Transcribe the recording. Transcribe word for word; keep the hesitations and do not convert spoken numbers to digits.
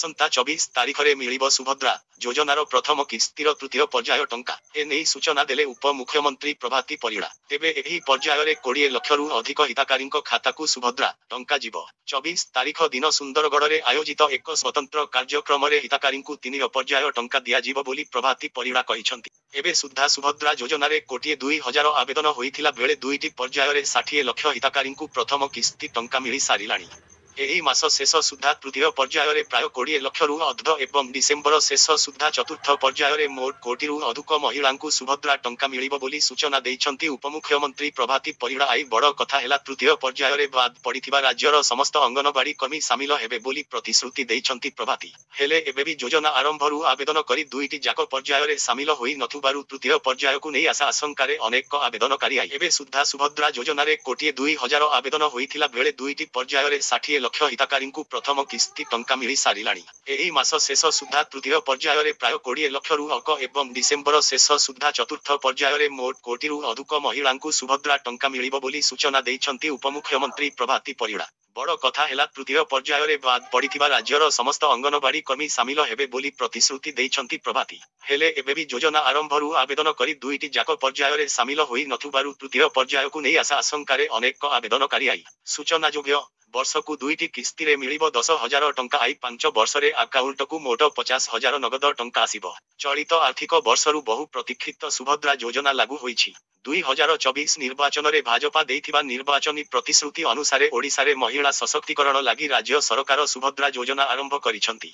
आसंता चौबीस तारिखरे मिलिब सुभद्रा योजनार प्रथम किस्तिर तृतीय पर्याय टंका एने सूचना देले उप मुख्यमंत्री प्रभाती परिड़ा। तेबे एही पर्यायर कोड़े लक्ष रु अधिक हिताकारी खाता को सुभद्रा टंका जीव। चौबीस तारिख दिन सुंदरगढ़ में आयोजित एक स्वतंत्र कार्यक्रम हिताकारी तीन पर्याय टंका दियाजीव बोली प्रभाती परिड़ा कहिसंती। एबे सुद्धा सुभद्रा योजनार कोटी दुई हजार आवेदन होइथिला बेले दुईटी पर्यायर षाठिए लक्ष हिताकारी प्रथम किस्ती टंका मिली सारिलाणी। एही मास शेष सुधा तृतीय पर्यायर प्राय कोड़े लक्ष रु अधिक एवं डिसेम्बर शेष सुधा चतुर्थ पर्यायर मोट कोटी रु अधिक महिला सुभद्रा टंका मिलिबो बोली सूचना दैछंती उपमुख्यमंत्री प्रभाती परिड़ा। आई बड़ कथा हेला तृतीय पर्यायर बाद पड़िथिबा राज्यर समस्त अंगनवाड़ी कर्मी सामिल हेबे बोली प्रतिश्रुति दैछंती प्रभाती। हेले एबे भी योजना आरंभ रु आवेदन करी दुईटी जाक पर्यायर सामिल होई नथुबारु तृतीय पर्याय को नै आशा आशंकारे अनेक आवेदनकारी आई। एबे सुधा सुभद्रा योजना रे कोटी दुई हजार आवेदन होइथिला बेले दुईटी पर्यायर षाठिए लक्ष हिताकारी प्रथम किस्ती टंका मिली सारिलाणी। एही मास शेष सुधा तृतीय पर्यायर प्राय कोड़े लक्ष रु अक एवं डिसेम्बर शेष सुधा चतुर्थ पर्यायर मोट कोटी रु अधिक महिला सुभद्रा टंका मिलिबो बोली सूचना दैछंती उपमुख्यमंत्री प्रभाती परिड़ा। बड़ कथा हेला तृतीय पर्यायर बाद पड़िथिबा राज्यर समस्त अंगनवाड़ी कर्मी सामिल हेबे बोली प्रतिश्रुति दैछंती प्रभाती। हेले एबे भी योजना आरंभ रु आवेदन करी दुईटी जाक पर्यायर सामिल होई नथुबारु तृतीय पर्याय को नै आशा आशंकारे अनेक आवेदनकारी आई। सूचनायोग्य वर्ष को दुईटी किस्ती रे मिलिबो दस हजार टंका। आई पांच वर्ष रे अकाउंट को मोट पचास हजार नगद टंका आसिबो। चलित आर्थिक वर्ष रु बहु प्रतीक्षित सुभद्रा योजना लागू होईछि। दुई हजार चौबीस निर्वाचन रे भाजपा देथिबा निर्वाचनी प्रतिश्रुति अनुसार ओडिसा रे महिला सशक्तिकरण लागी राज्य सरकार सुभद्रा योजना आरंभ करिसंती।